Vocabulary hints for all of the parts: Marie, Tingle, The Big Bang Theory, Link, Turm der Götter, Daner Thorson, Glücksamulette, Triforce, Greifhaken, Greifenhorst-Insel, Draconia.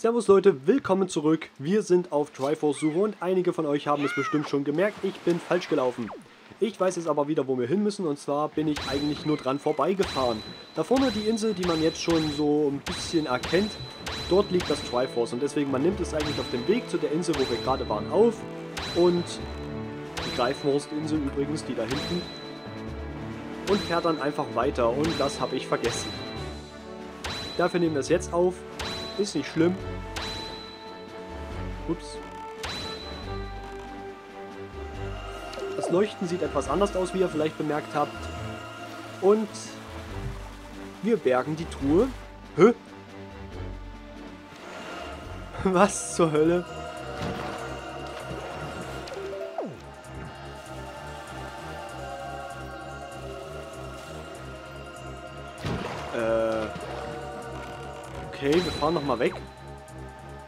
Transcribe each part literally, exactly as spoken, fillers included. Servus Leute, willkommen zurück. Wir sind auf Triforce-Suche und einige von euch haben es bestimmt schon gemerkt, ich bin falsch gelaufen. Ich weiß jetzt aber wieder, wo wir hin müssen, und zwar bin ich eigentlich nur dran vorbeigefahren. Da vorne die Insel, die man jetzt schon so ein bisschen erkennt, dort liegt das Triforce und deswegen, man nimmt es eigentlich auf dem Weg zu der Insel, wo wir gerade waren, auf. Und die Greifenhorst-Insel übrigens, die da hinten. Und fährt dann einfach weiter und das habe ich vergessen. Dafür nehmen wir es jetzt auf. Ist nicht schlimm. Ups. Das Leuchten sieht etwas anders aus, wie ihr vielleicht bemerkt habt. Und wir bergen die Truhe. Hä? Was zur Hölle? Okay, wir fahren nochmal weg.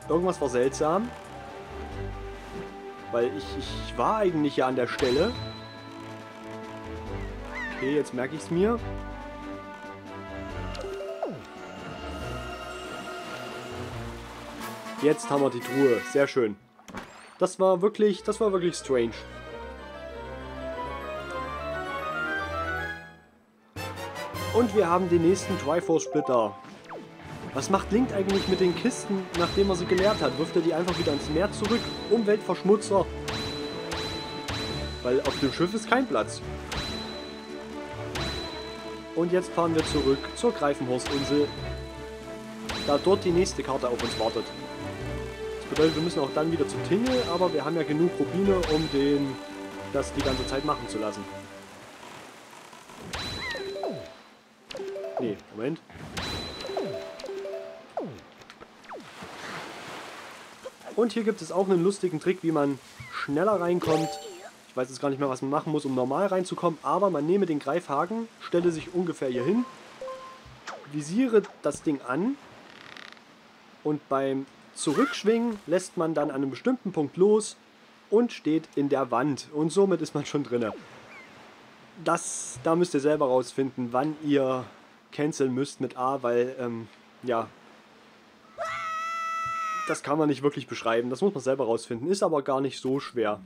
Irgendwas war seltsam. Weil ich, ich war eigentlich ja an der Stelle. Okay, jetzt merke ich es mir. Jetzt haben wir die Truhe. Sehr schön. Das war wirklich, das war wirklich strange. Und wir haben den nächsten Triforce-Splitter. Was macht Link eigentlich mit den Kisten, nachdem er sie geleert hat? Wirft er die einfach wieder ins Meer zurück? Umweltverschmutzer. Weil auf dem Schiff ist kein Platz. Und jetzt fahren wir zurück zur Greifenhorst-Insel, da dort die nächste Karte auf uns wartet. Das bedeutet, wir müssen auch dann wieder zum Tingle, aber wir haben ja genug Rubine, um den das die ganze Zeit machen zu lassen. Nee, Moment. Und hier gibt es auch einen lustigen Trick, wie man schneller reinkommt. Ich weiß jetzt gar nicht mehr, was man machen muss, um normal reinzukommen. Aber man nehme den Greifhaken, stelle sich ungefähr hier hin, visiere das Ding an. Und beim Zurückschwingen lässt man dann an einem bestimmten Punkt los und steht in der Wand. Und somit ist man schon drin. Das, da müsst ihr selber rausfinden, wann ihr canceln müsst mit A, weil, ähm, ja... Das kann man nicht wirklich beschreiben, das muss man selber rausfinden, ist aber gar nicht so schwer.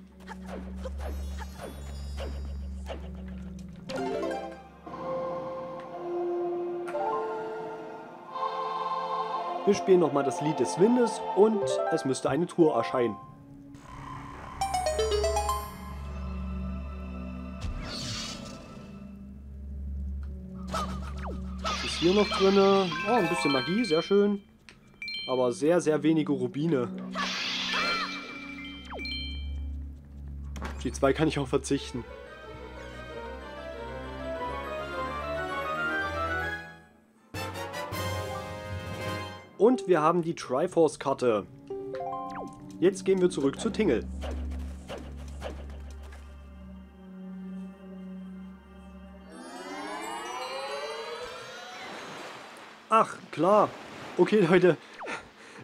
Wir spielen nochmal das Lied des Windes und es müsste eine Truhe erscheinen. Was ist hier noch drin? Oh, ein bisschen Magie, sehr schön. Aber sehr, sehr wenige Rubine. Auf die zwei kann ich auch verzichten. Und wir haben die Triforce-Karte. Jetzt gehen wir zurück zu Tingle. Ach, klar. Okay, Leute.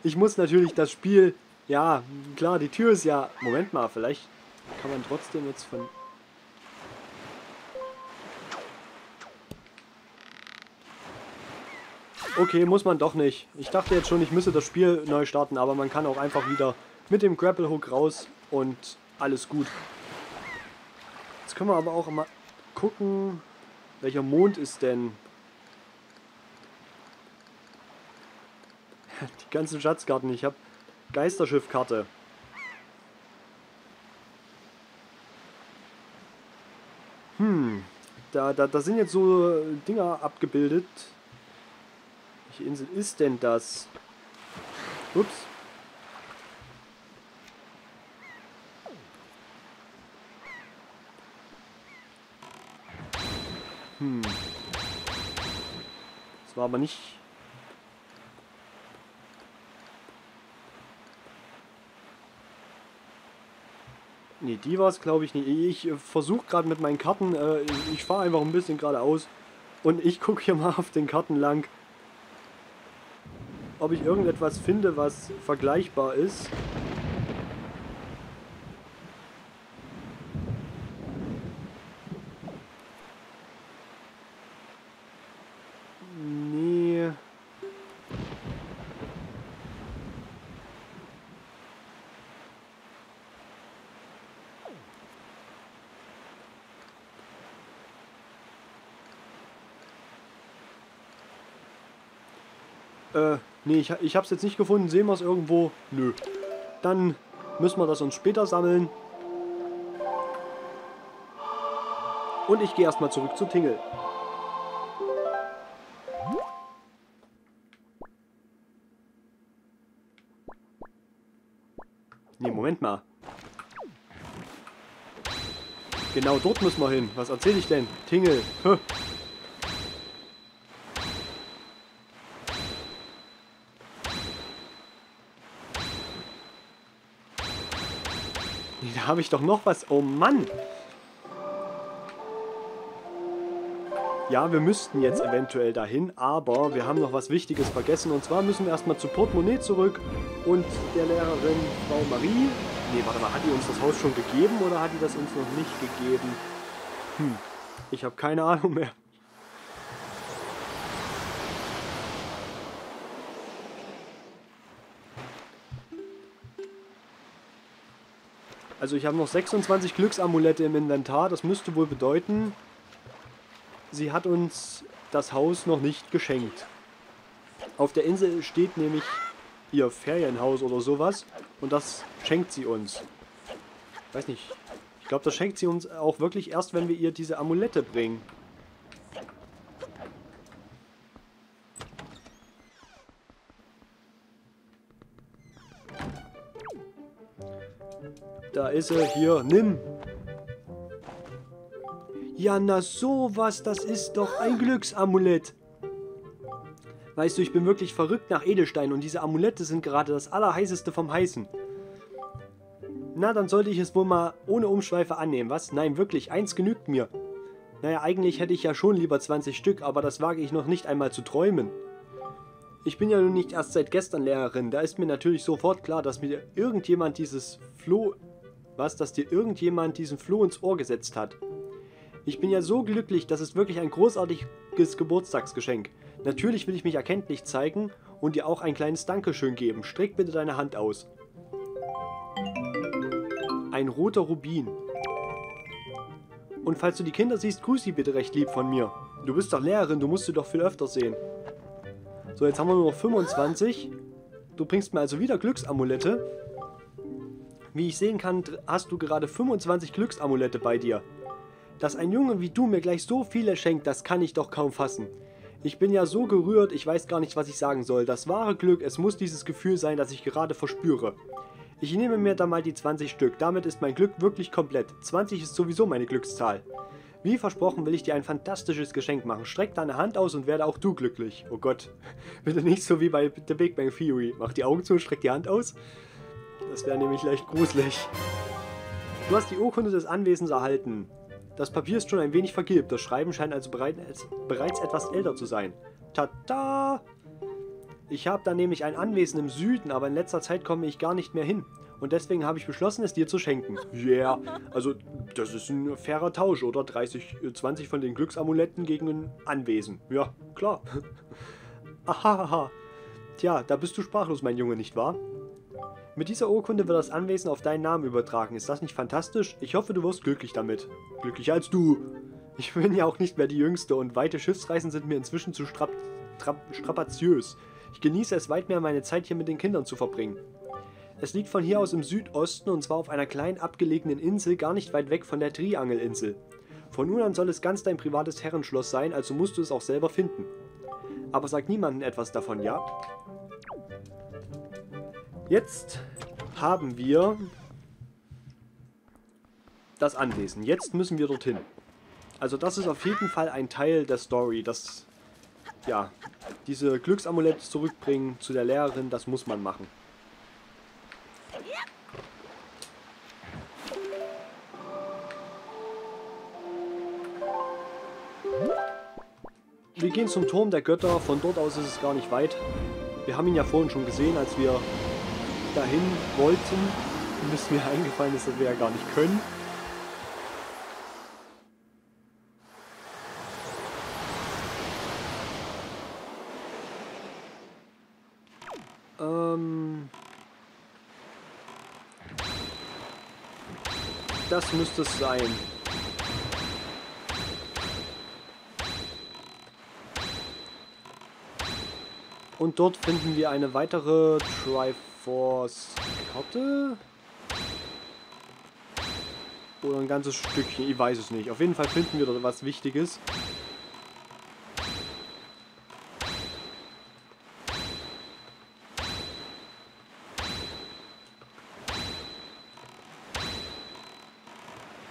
Ich muss natürlich das Spiel... Ja, klar, die Tür ist ja... Moment mal, vielleicht kann man trotzdem jetzt von... Okay, muss man doch nicht. Ich dachte jetzt schon, ich müsste das Spiel neu starten, aber man kann auch einfach wieder mit dem Grapple Hook raus und alles gut. Jetzt können wir aber auch mal gucken, welcher Mond ist denn... Die ganzen Schatzkarten. Ich habe Geisterschiffkarte. Hm. Da, da, da sind jetzt so Dinger abgebildet. Welche Insel ist denn das? Ups. Hm. Das war aber nicht... Nee, die war es, glaube ich, nicht. Ich äh, versuche gerade mit meinen Karten, äh, ich fahre einfach ein bisschen geradeaus und ich gucke hier mal auf den Karten lang, ob ich irgendetwas finde, was vergleichbar ist. Nee. Äh, nee, ich, ich hab's jetzt nicht gefunden. Sehen wir es irgendwo? Nö. Dann müssen wir das uns später sammeln. Und ich gehe erstmal zurück zu Tingle. Nee, Moment mal. Genau dort müssen wir hin. Was erzähle ich denn? Tingle. Höh. Da habe ich doch noch was. Oh Mann. Ja, wir müssten jetzt eventuell dahin, aber wir haben noch was Wichtiges vergessen. Und zwar müssen wir erstmal zu Portemonnaie zurück und der Lehrerin Frau Marie... Nee, warte mal, hat die uns das Haus schon gegeben oder hat die das uns noch nicht gegeben? Hm, ich habe keine Ahnung mehr. Also ich habe noch sechsundzwanzig Glücksamulette im Inventar, das müsste wohl bedeuten... Sie hat uns das Haus noch nicht geschenkt. Auf der Insel steht nämlich ihr Ferienhaus oder sowas. Und das schenkt sie uns. Weiß nicht. Ich glaube, das schenkt sie uns auch wirklich erst, wenn wir ihr diese Amulette bringen. Da ist sie. Hier, nimm! Ja, na sowas, das ist doch ein Glücksamulett. Weißt du, ich bin wirklich verrückt nach Edelsteinen und diese Amulette sind gerade das Allerheißeste vom Heißen. Na, dann sollte ich es wohl mal ohne Umschweife annehmen, was? Nein, wirklich, eins genügt mir. Naja, eigentlich hätte ich ja schon lieber zwanzig Stück, aber das wage ich noch nicht einmal zu träumen. Ich bin ja nun nicht erst seit gestern Lehrerin, da ist mir natürlich sofort klar, dass mir irgendjemand dieses Floh... Was, dass dir irgendjemand diesen Floh ins Ohr gesetzt hat. Ich bin ja so glücklich, das ist wirklich ein großartiges Geburtstagsgeschenk. Natürlich will ich mich erkenntlich zeigen und dir auch ein kleines Dankeschön geben. Streck bitte deine Hand aus. Ein roter Rubin. Und falls du die Kinder siehst, grüß sie bitte recht lieb von mir. Du bist doch Lehrerin, du musst sie doch viel öfter sehen. So, jetzt haben wir nur noch fünfundzwanzig. Du bringst mir also wieder Glücksamulette. Wie ich sehen kann, hast du gerade fünfundzwanzig Glücksamulette bei dir. Dass ein Junge wie du mir gleich so viele schenkt, das kann ich doch kaum fassen. Ich bin ja so gerührt, ich weiß gar nicht, was ich sagen soll. Das wahre Glück, es muss dieses Gefühl sein, das ich gerade verspüre. Ich nehme mir da mal die zwanzig Stück, damit ist mein Glück wirklich komplett. zwanzig ist sowieso meine Glückszahl. Wie versprochen will ich dir ein fantastisches Geschenk machen. Streck deine Hand aus und werde auch du glücklich. Oh Gott, bitte nicht so wie bei The Big Bang Theory. Mach die Augen zu, streck die Hand aus. Das wäre nämlich leicht gruselig. Du hast die Urkunde des Anwesens erhalten. Das Papier ist schon ein wenig vergilbt, das Schreiben scheint also bereits, bereits etwas älter zu sein. Tada! Ich habe da nämlich ein Anwesen im Süden, aber in letzter Zeit komme ich gar nicht mehr hin. Und deswegen habe ich beschlossen, es dir zu schenken. Yeah, also das ist ein fairer Tausch, oder? dreißig, zwanzig von den Glücksamuletten gegen ein Anwesen. Ja, klar. Ahaha. Tja, da bist du sprachlos, mein Junge, nicht wahr? Mit dieser Urkunde wird das Anwesen auf deinen Namen übertragen. Ist das nicht fantastisch? Ich hoffe, du wirst glücklich damit. Glücklicher als du. Ich bin ja auch nicht mehr die Jüngste und weite Schiffsreisen sind mir inzwischen zu strap strapaziös. Ich genieße es weit mehr, meine Zeit hier mit den Kindern zu verbringen. Es liegt von hier aus im Südosten und zwar auf einer kleinen abgelegenen Insel, gar nicht weit weg von der Triangelinsel. Von nun an soll es ganz dein privates Herrenschloss sein, also musst du es auch selber finden. Aber sag niemandem etwas davon, ja? Jetzt haben wir das Anwesen. Jetzt müssen wir dorthin. Also das ist auf jeden Fall ein Teil der Story, dass ja, diese Glücksamulette zurückbringen zu der Lehrerin, das muss man machen. Wir gehen zum Turm der Götter, von dort aus ist es gar nicht weit. Wir haben ihn ja vorhin schon gesehen, als wir dahin wollten, bis mir eingefallen ist, dass wir ja gar nicht können. Ähm das müsste es sein. Und dort finden wir eine weitere Triforce-Karte. Oder ein ganzes Stückchen, ich weiß es nicht. Auf jeden Fall finden wir dort was Wichtiges.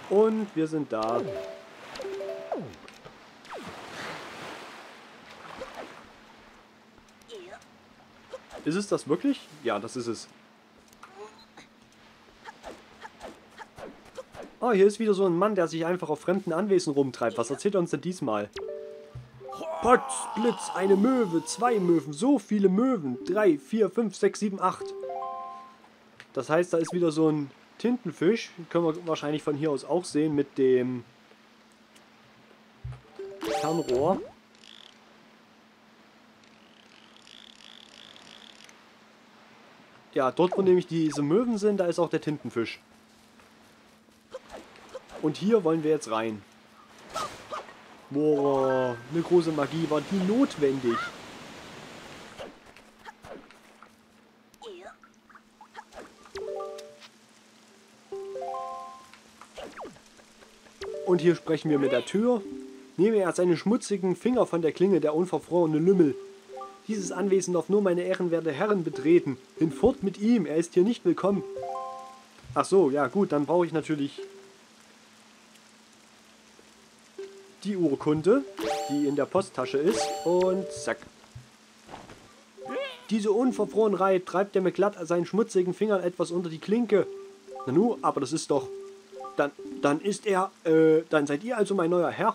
Und wir sind da. Ist es das wirklich? Ja, das ist es. Oh, hier ist wieder so ein Mann, der sich einfach auf fremden Anwesen rumtreibt. Was erzählt er uns denn diesmal? Potz, Blitz, eine Möwe, zwei Möwen, so viele Möwen. Drei, vier, fünf, sechs, sieben, acht. Das heißt, da ist wieder so ein Tintenfisch. Können wir wahrscheinlich von hier aus auch sehen mit dem Fernrohr. Ja, dort, wo nämlich diese Möwen sind, da ist auch der Tintenfisch. Und hier wollen wir jetzt rein. Boah, eine große Magie, war die notwendig. Und hier sprechen wir mit der Tür. Nehme er seine schmutzigen Finger von der Klinge, der unverfrorene Lümmel. Dieses Anwesen darf nur meine ehrenwerte Herren betreten. Hinfort mit ihm, er ist hier nicht willkommen. Ach so, ja gut, dann brauche ich natürlich die Urkunde, die in der Posttasche ist. Und zack. Diese unverfrorene Reihe treibt er mit glatt seinen schmutzigen Fingern etwas unter die Klinke. Nanu, aber das ist doch... Dann, dann ist er... Äh, dann seid ihr also mein neuer Herr.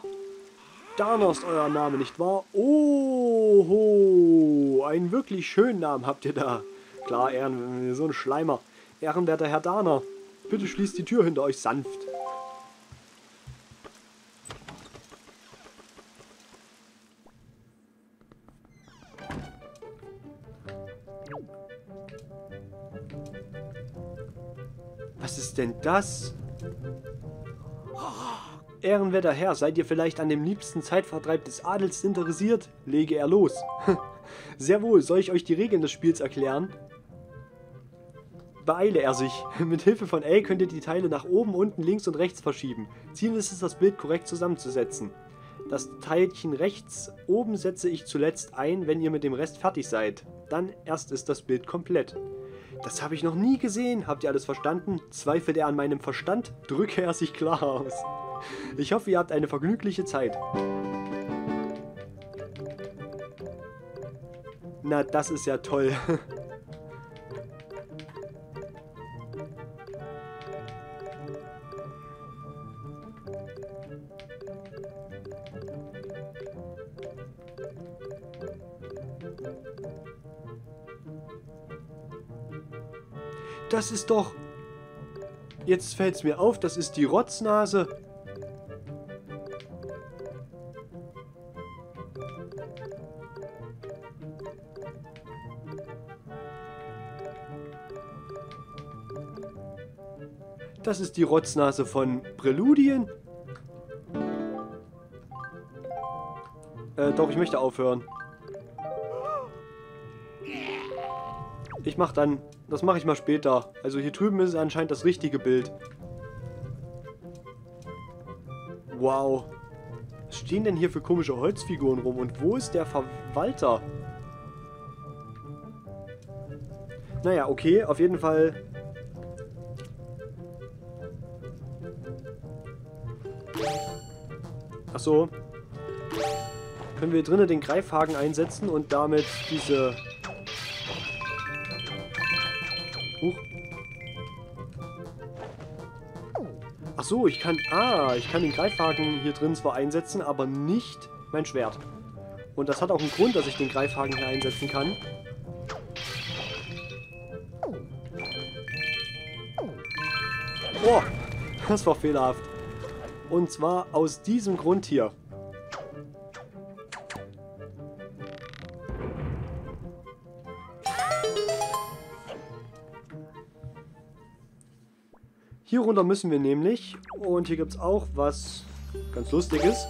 Dana ist euer Name, nicht wahr? Oho, einen wirklich schönen Namen habt ihr da. Klar, Ehren, so ein Schleimer. Ehrenwerter Herr Dana, bitte schließt die Tür hinter euch sanft. Was ist denn das? Ehrenwerter Herr, seid ihr vielleicht an dem liebsten Zeitvertreib des Adels interessiert? Lege er los. Sehr wohl, soll ich euch die Regeln des Spiels erklären? Beeile er sich. Mit Hilfe von L könnt ihr die Teile nach oben, unten, links und rechts verschieben. Ziel ist es, das Bild korrekt zusammenzusetzen. Das Teilchen rechts oben setze ich zuletzt ein, wenn ihr mit dem Rest fertig seid. Dann erst ist das Bild komplett. Das habe ich noch nie gesehen. Habt ihr alles verstanden? Zweifelt er an meinem Verstand? Drücke er sich klar aus. Ich hoffe, ihr habt eine vergnügliche Zeit. Na, das ist ja toll. Das ist doch... Jetzt fällt's mir auf, das ist die Rotznase. Das ist die Rotznase von Präludien. Äh, doch, ich möchte aufhören. Ich mach dann... Das mache ich mal später. Also hier drüben ist anscheinend das richtige Bild. Wow. Was stehen denn hier für komische Holzfiguren rum? Und wo ist der Verwalter? Naja, okay. Auf jeden Fall... Achso. Können wir drinnen den Greifhaken einsetzen und damit diese... Ach so, ich kann... Ah, ich kann den Greifhaken hier drin zwar einsetzen, aber nicht mein Schwert. Und das hat auch einen Grund, dass ich den Greifhaken hier einsetzen kann. Oh, das war fehlerhaft. Und zwar aus diesem Grund hier. Hier runter müssen wir nämlich. Und hier gibt es auch was ganz Lustiges.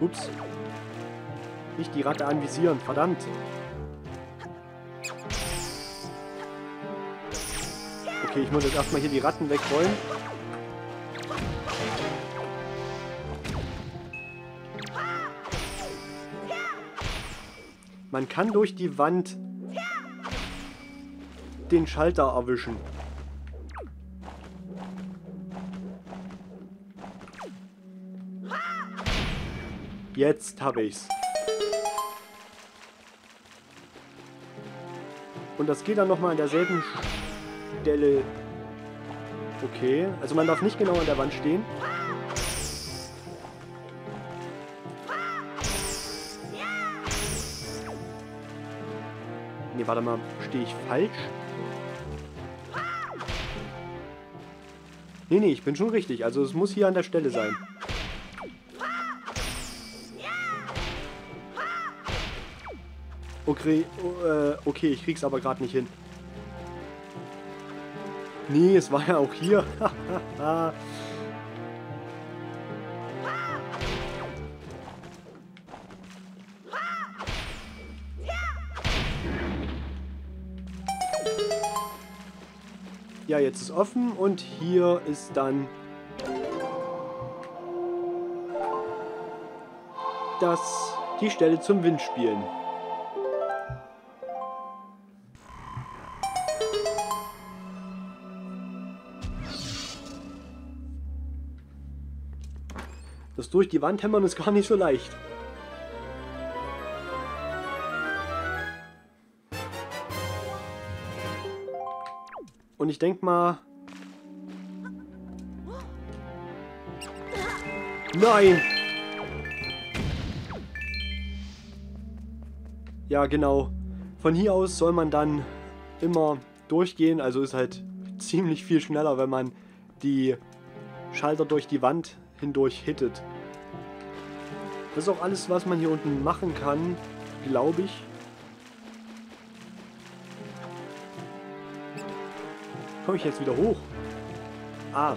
Ups. Nicht die Ratte anvisieren, verdammt. Okay, ich muss jetzt erstmal hier die Ratten wegräumen. Man kann durch die Wand den Schalter erwischen. Jetzt habe ich's. Und das geht dann nochmal an derselben Stelle. Okay, also man darf nicht genau an der Wand stehen. Ne, warte mal, stehe ich falsch? Ne, ne, ich bin schon richtig. Also es muss hier an der Stelle sein. Okay, okay, ich krieg's aber gerade nicht hin. Nee, es war ja auch hier. Ja, jetzt ist offen und hier ist dann das, die Stelle zum Windspielen. Das durch die Wand hämmern ist gar nicht so leicht. Und ich denke mal... Nein! Ja, genau. Von hier aus soll man dann immer durchgehen. Also ist halt ziemlich viel schneller, wenn man die Schalter durch die Wand hindurch hittet. Das ist auch alles, was man hier unten machen kann, glaube ich. Komme ich jetzt wieder hoch? Ah.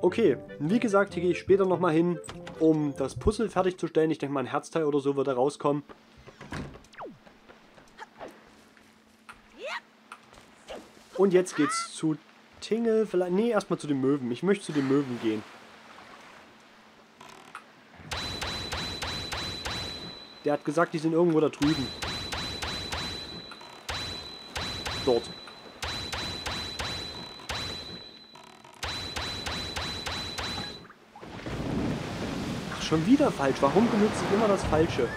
Okay, wie gesagt, hier gehe ich später nochmal hin, um das Puzzle fertigzustellen. Ich denke mal, ein Herzteil oder so wird da rauskommen. Und jetzt geht's zu Tingle. Vielleicht, nee, erstmal zu den Möwen. Ich möchte zu den Möwen gehen. Der hat gesagt, die sind irgendwo da drüben. Dort. Schon wieder falsch. Warum benutze ich immer das Falsche?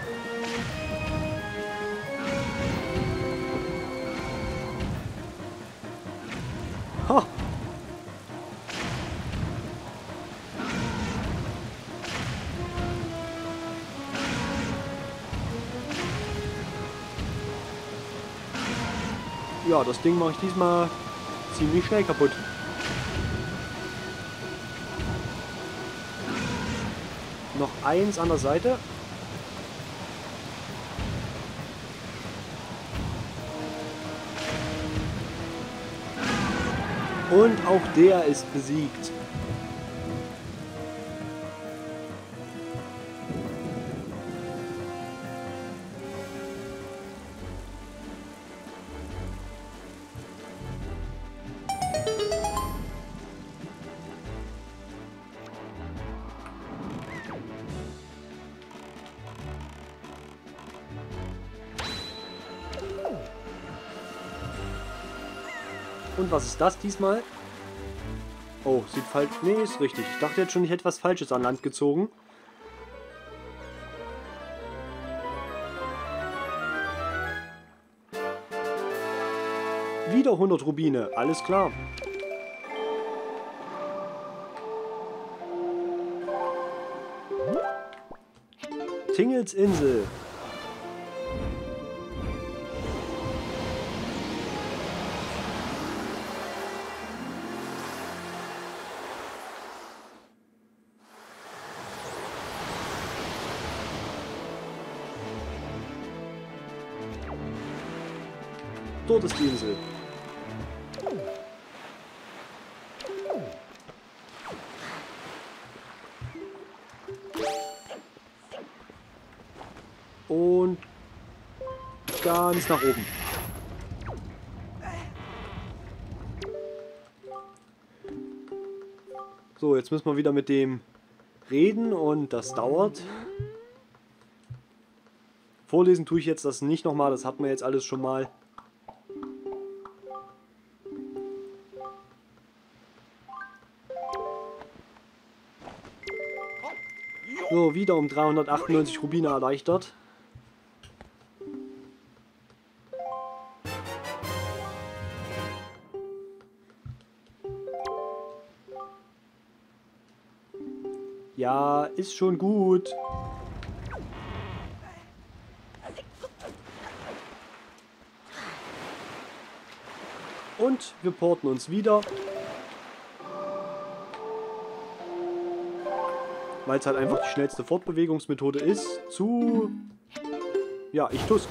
Ha! Ja, das Ding mache ich diesmal ziemlich schnell kaputt. Noch eins an der Seite. Und auch der ist besiegt. Und was ist das diesmal? Oh, sieht falsch. Nee, ist richtig. Ich dachte jetzt schon, ich hätte was Falsches an Land gezogen. Wieder hundert Rubine. Alles klar. Tingles Insel. Dort ist die Insel. ganz nach oben. So, jetzt müssen wir wieder mit dem reden und das dauert. Vorlesen tue ich jetzt das nicht nochmal, das hatten wir jetzt alles schon mal. So, wieder um dreihundertachtundneunzig Rubine erleichtert. Ja, ist schon gut. Und wir porten uns wieder. Weil es halt einfach die schnellste Fortbewegungsmethode ist, zu... Ja, ich tusk.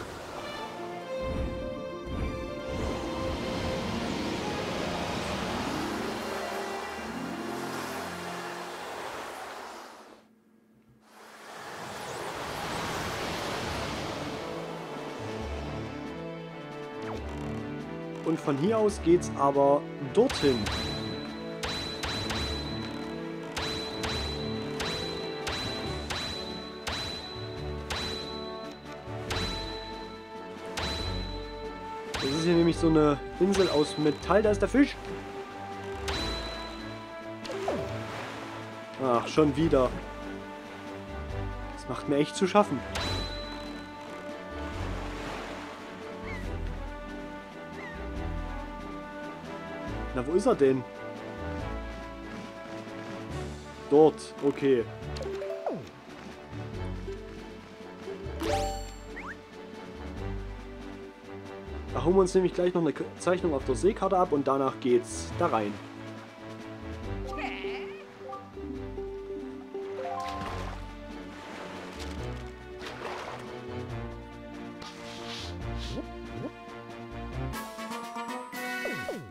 Und von hier aus geht's aber dorthin. Das ist hier nämlich so eine Insel aus Metall, da ist der Fisch. Ach, schon wieder. Das macht mir echt zu schaffen. Na, wo ist er denn? Dort, okay. Da holen wir uns nämlich gleich noch eine Zeichnung auf der Seekarte ab und danach geht's da rein.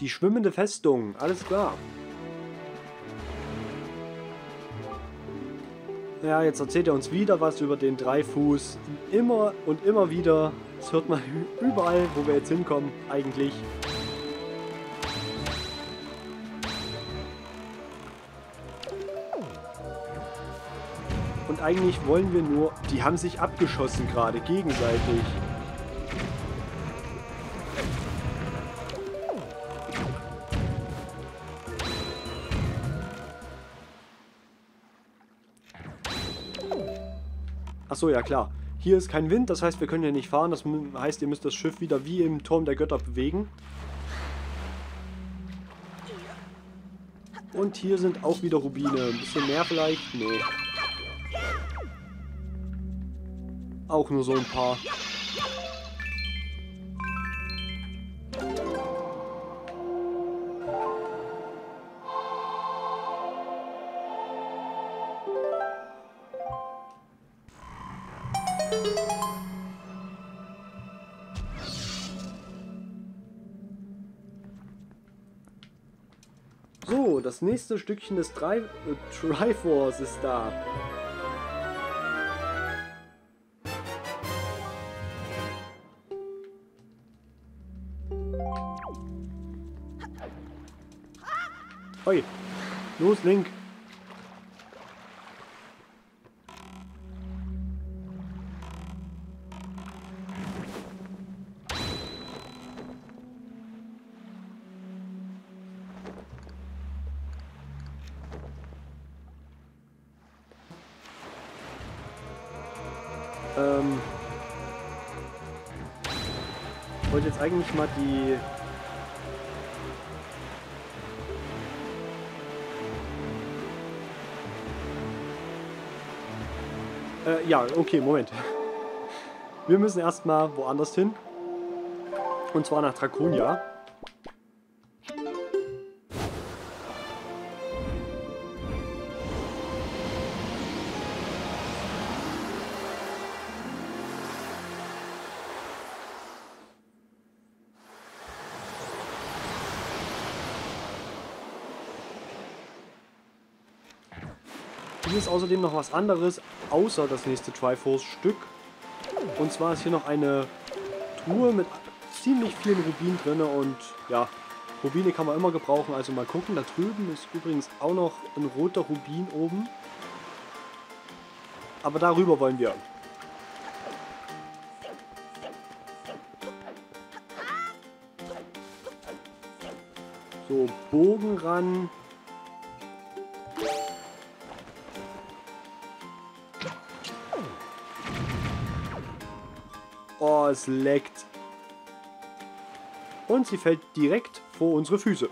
Die schwimmende Festung, alles klar. Ja, jetzt erzählt er uns wieder was über den Dreifuß. Immer und immer wieder. Das hört man überall, wo wir jetzt hinkommen, eigentlich. Und eigentlich wollen wir nur... Die haben sich abgeschossen gerade, gegenseitig. Achso, ja klar. Hier ist kein Wind, das heißt, wir können hier nicht fahren. Das heißt, ihr müsst das Schiff wieder wie im Turm der Götter bewegen. Und hier sind auch wieder Rubine. Ein bisschen mehr vielleicht? Nee. Auch nur so ein paar. So, das nächste Stückchen des Tri äh, Triforce ist da. Oi, los Link. Ähm, ich wollte jetzt eigentlich mal die... Äh, ja, okay, Moment. Wir müssen erstmal woanders hin. Und zwar nach Draconia. Hier ist außerdem noch was anderes, außer das nächste Triforce-Stück. Und zwar ist hier noch eine Truhe mit ziemlich vielen Rubinen drin und ja, Rubine kann man immer gebrauchen. Also mal gucken, da drüben ist übrigens auch noch ein roter Rubin oben. Aber darüber wollen wir. So, Bogen ran. Oh, es leckt. Und sie fällt direkt vor unsere Füße.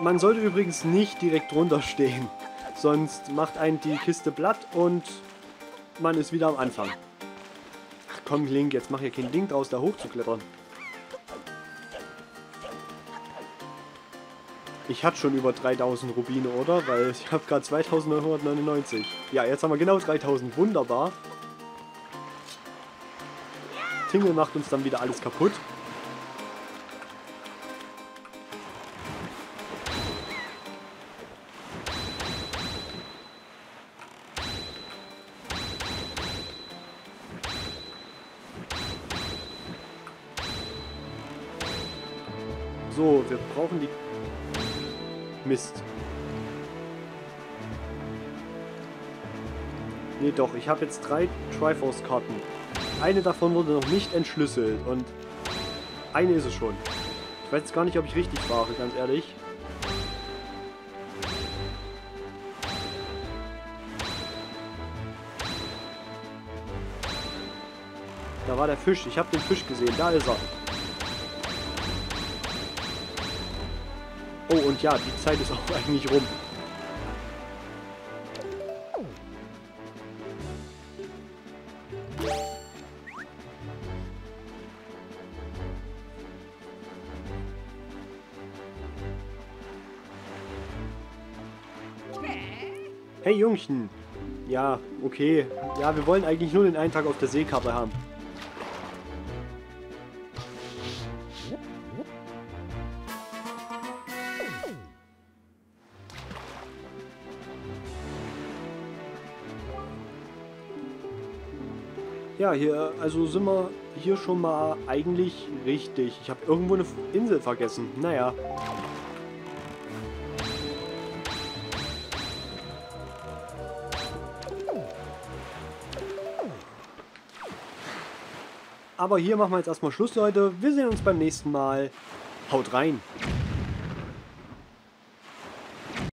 Man sollte übrigens nicht direkt drunter stehen. Sonst macht einen die Kiste platt und man ist wieder am Anfang. Ach komm, Link, jetzt mach hier kein Ding draus, da hochzuklettern. Ich hatte schon über dreitausend Rubine, oder? Weil ich habe gerade zweitausendneunhundertneunundneunzig. Ja, jetzt haben wir genau dreitausend. Wunderbar. Tingle macht uns dann wieder alles kaputt. So, wir brauchen die... Mist. Nee, doch, ich habe jetzt drei Triforce-Karten. Eine davon wurde noch nicht entschlüsselt und eine ist es schon. Ich weiß jetzt gar nicht, ob ich richtig war, ganz ehrlich. Da war der Fisch. Ich habe den Fisch gesehen. Da ist er. Oh, und ja, die Zeit ist auch eigentlich rum. Hey Jungchen. Ja, okay. Ja, wir wollen eigentlich nur den Eintrag auf der Seekarte haben. Ja, hier, also sind wir hier schon mal eigentlich richtig. Ich habe irgendwo eine Insel vergessen. Naja. Aber hier machen wir jetzt erstmal Schluss, Leute. Wir sehen uns beim nächsten Mal. Haut rein!